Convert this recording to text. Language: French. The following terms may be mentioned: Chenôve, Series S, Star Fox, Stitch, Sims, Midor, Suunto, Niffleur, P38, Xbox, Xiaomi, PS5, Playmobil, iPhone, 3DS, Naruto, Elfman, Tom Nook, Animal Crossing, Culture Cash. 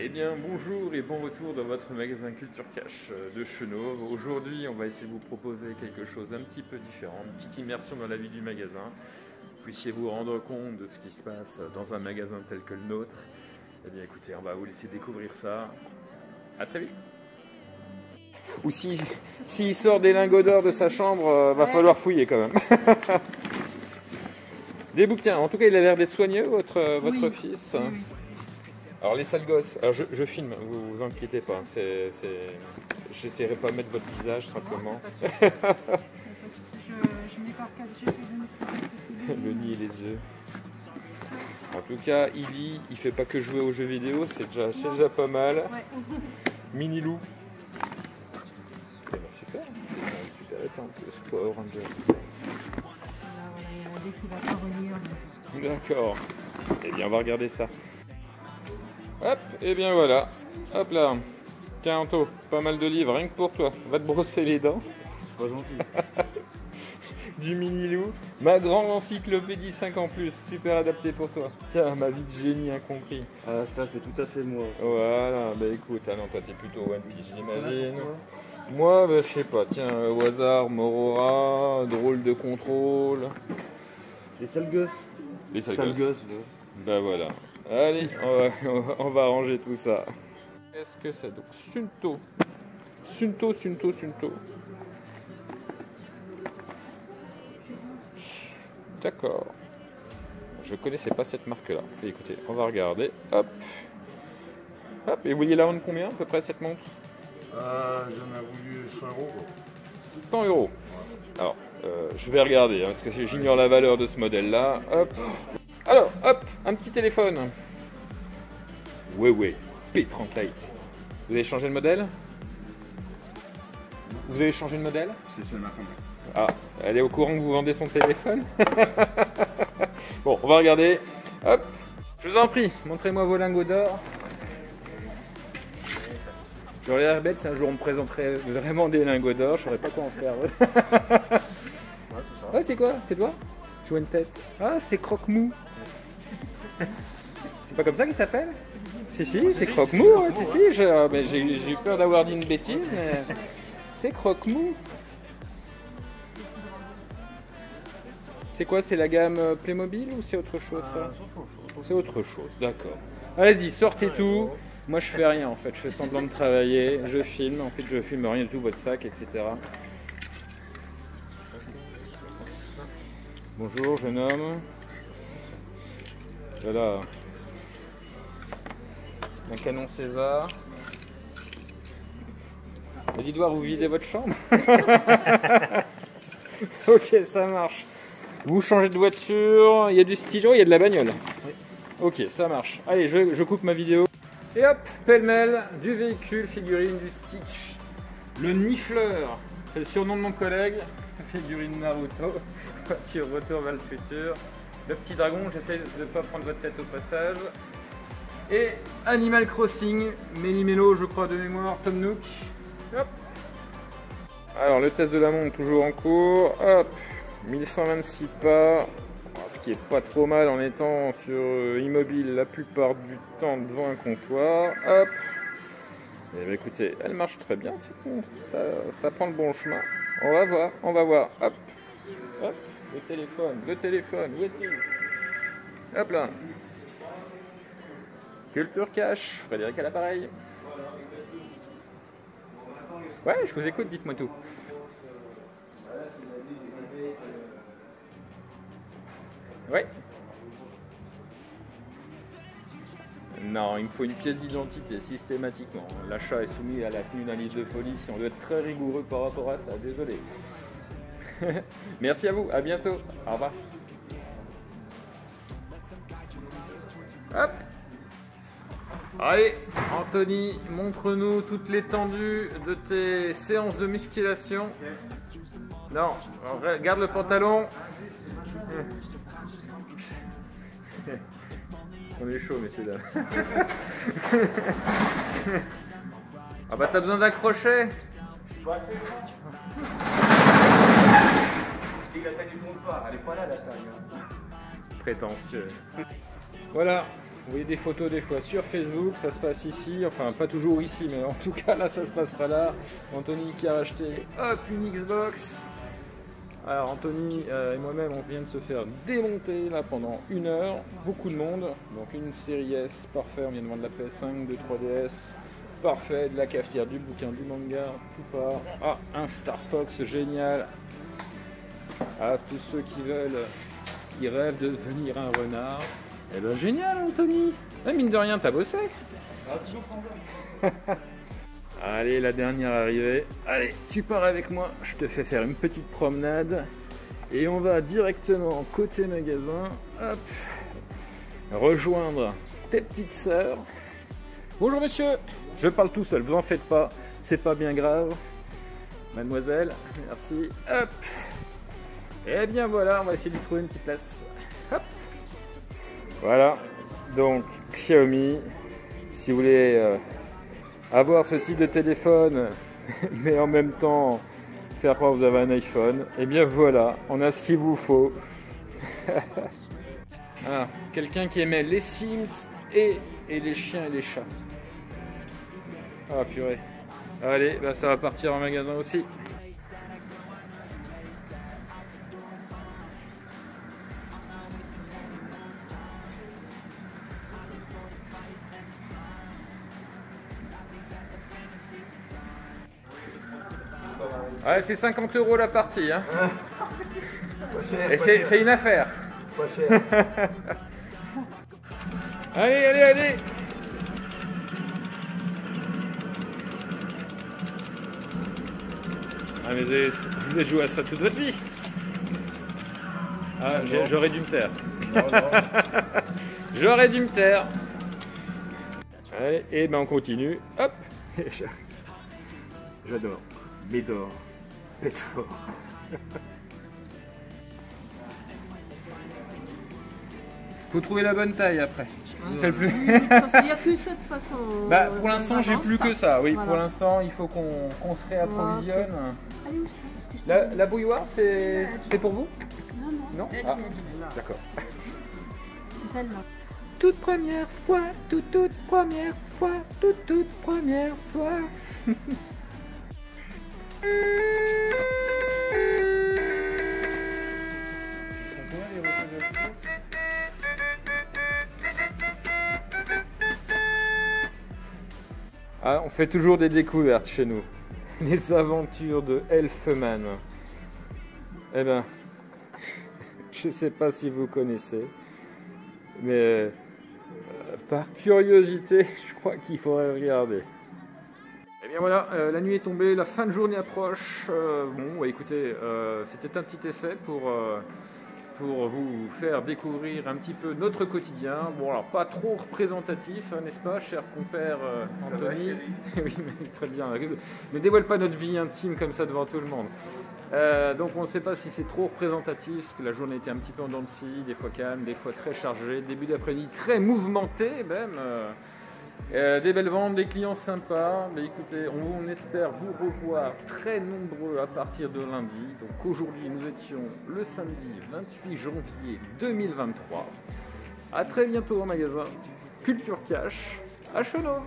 Eh bien bonjour et bon retour dans votre magasin Culture Cash de Chenôve. Aujourd'hui on va essayer de vous proposer quelque chose d'un petit peu différent, une petite immersion dans la vie du magasin. Puissiez vous rendre compte de ce qui se passe dans un magasin tel que le nôtre. Eh bien écoutez, on va vous laisser découvrir ça. A très vite. Ou s'il sort des lingots d'or de sa chambre, va falloir fouiller quand même. Des bouquins, en tout cas il a l'air d'être soigneux votre fils. Oui, oui. Alors les sales gosses, alors je filme, vous inquiétez pas, j'essaierai pas de mettre votre visage simplement. Non, pas de je mets par 4G sur le nez et les yeux. En tout cas, il lit, il fait pas que jouer aux jeux vidéo, c'est déjà pas mal. Ouais. Mini loup. Super, super étonnant, Power Rangers. Dès qu'il va pas revenir. D'accord, eh bien on va regarder ça. Hop, et bien voilà, hop là, tiens Anto, pas mal de livres, rien que pour toi, va te brosser les dents. C'est pas gentil. Du mini-loup, ma grande encyclopédie 5 en plus, super adapté pour toi. Tiens, ma vie de génie incompris. Ah ça c'est tout à fait moi. Voilà, bah écoute, ah non toi t'es plutôt One Piece j'imagine. Moi, bah, je sais pas, tiens, au hasard, Morora, drôle de contrôle. Les sales gosses. Les sales gosses, bah voilà. Allez, on va ranger tout ça. Qu'est-ce que c'est donc? Suunto. Suunto, Suunto, Suunto. D'accord. Je connaissais pas cette marque-là. Écoutez, on va regarder. Hop. Hop. Et vous voyez la honte combien à peu près cette montre? J'en ai voulu 100 euros. 100 euros. Alors, je vais regarder, hein, parce que j'ignore la valeur de ce modèle-là. Hop. Alors, hop, un petit téléphone. Ouais, ouais, P38. Vous avez changé de modèle? Vous avez changé de modèle? C'est ce matin. Ah, elle est au courant que vous vendez son téléphone? Bon, on va regarder. Hop, je vous en prie, montrez-moi vos lingots d'or. J'aurais l'air bête si un jour on me présenterait vraiment des lingots d'or, je saurais pas quoi en faire. Ouais, c'est quoi? C'est toi? Je vois une tête. Ah, c'est croque-mou. C'est pas comme ça qu'il s'appelle? Si, si, c'est croque-mou. Si, si, j'ai eu peur d'avoir dit une bêtise, mais c'est croque-mou. C'est quoi? C'est la gamme Playmobil ou c'est autre chose ça? C'est autre chose, d'accord. Allez-y, sortez tout. Moi, je fais rien en fait. Je fais semblant de travailler, je filme. En fait, je filme rien du tout, votre sac, etc. Bonjour, jeune homme. Voilà. Un canon César. Et dites-moi, vous videz votre chambre? Ok, ça marche. Vous changez de voiture, il y a du Stitch, il y a de la bagnole. Oui. Ok, ça marche. Allez, je coupe ma vidéo. Et hop, pêle-mêle, du véhicule, figurine, du Stitch. Le Niffleur, c'est le surnom de mon collègue. Figurine Naruto, qui retourne vers le futur. Le petit dragon, j'essaie de ne pas prendre votre tête au passage. Et Animal Crossing, Méli-Mélo, je crois de mémoire, Tom Nook. Hop. Alors le test de la montre toujours en cours. Hop, 1126 pas. Ce qui est pas trop mal en étant sur immobile la plupart du temps devant un comptoir. Hop. Et bah écoutez, elle marche très bien, c'est bon. Ça prend le bon chemin. On va voir, on va voir. Hop. Hop. Le téléphone, où est-il? Hop là. Culture Cash, Frédéric à l'appareil. Ouais, je vous écoute, dites-moi tout. Ouais. Non, il me faut une pièce d'identité systématiquement. L'achat est soumis à la tenue d'un livre de police. On doit être très rigoureux par rapport à ça, désolé. Merci à vous, à bientôt, au revoir. Hop. Allez, Anthony, montre-nous toute l'étendue de tes séances de musculation. Non, regarde le pantalon. On est chaud, messieurs dames. Ah bah t'as besoin d'accrocher. La taille du comptoir, elle est pas là la taille. Prétentieux. Voilà, Vous voyez des photos des fois sur Facebook, ça se passe ici, enfin pas toujours ici, mais en tout cas là ça se passe pas là. Anthony qui a acheté hop une Xbox. Alors Anthony et moi-même on vient de se faire démonter là pendant une heure, beaucoup de monde. Donc une série S, parfait, on vient de vendre la PS5, de 3DS, parfait, de la cafetière, du bouquin, du manga, tout part. Ah, un Star Fox, génial. Ah, tous ceux qui veulent, qui rêvent de devenir un renard. Eh ben génial Anthony, ah, mine de rien t'as bossé. Allez la dernière arrivée, allez tu pars avec moi, je te fais faire une petite promenade et on va directement côté magasin, hop, rejoindre tes petites sœurs. Bonjour monsieur, je parle tout seul, vous en faites pas, c'est pas bien grave. Mademoiselle, merci, hop. Et bien voilà, on va essayer de lui trouver une petite place, hop. Voilà, donc Xiaomi, si vous voulez avoir ce type de téléphone, mais en même temps faire croire que vous avez un iPhone, et bien voilà, on a ce qu'il vous faut. Ah, quelqu'un qui aimait les Sims et les chiens et les chats. Ah purée, allez, bah, ça va partir en magasin aussi. Ouais, c'est 50 € la partie, hein. Et c'est une affaire. Pas cher. Allez, allez, allez. Ah mais vous avez joué à ça toute votre vie. Ah, j'aurais dû me taire. J'aurais dû me taire. Allez, et ben on continue. Hop. J'adore. Midor. Pétro. Faut trouver la bonne taille après. C'est le plus. Parce qu'il n'y a plus ça de toute façon. Bah, pour l'instant, j'ai plus que ça. Oui, voilà. Pour l'instant, il faut qu'on se réapprovisionne. Allez, la bouilloire, c'est pour vous? Non, non. Non, ah, d'accord. C'est celle-là. Toute première fois, toute première fois, toute première fois. Ah, on fait toujours des découvertes chez nous. Les aventures de Elfman. Eh ben, je sais pas si vous connaissez, mais par curiosité, je crois qu'il faudrait regarder. Et bien voilà, la nuit est tombée, la fin de journée approche. Bon, écoutez, c'était un petit essai pour vous faire découvrir un petit peu notre quotidien. Bon, alors pas trop représentatif, n'est-ce pas, cher compère Anthony? Oui, mais très bien. Ne dévoile pas notre vie intime comme ça devant tout le monde. Donc on ne sait pas si c'est trop représentatif, parce que la journée était un petit peu en dents de scie, des fois calme, des fois très chargée, début d'après-midi très mouvementé même. Des belles ventes, des clients sympas. Mais écoutez, on espère vous revoir très nombreux à partir de lundi. Donc aujourd'hui, nous étions le samedi 28 janvier 2023. A très bientôt en magasin Culture Cash à Chenôve.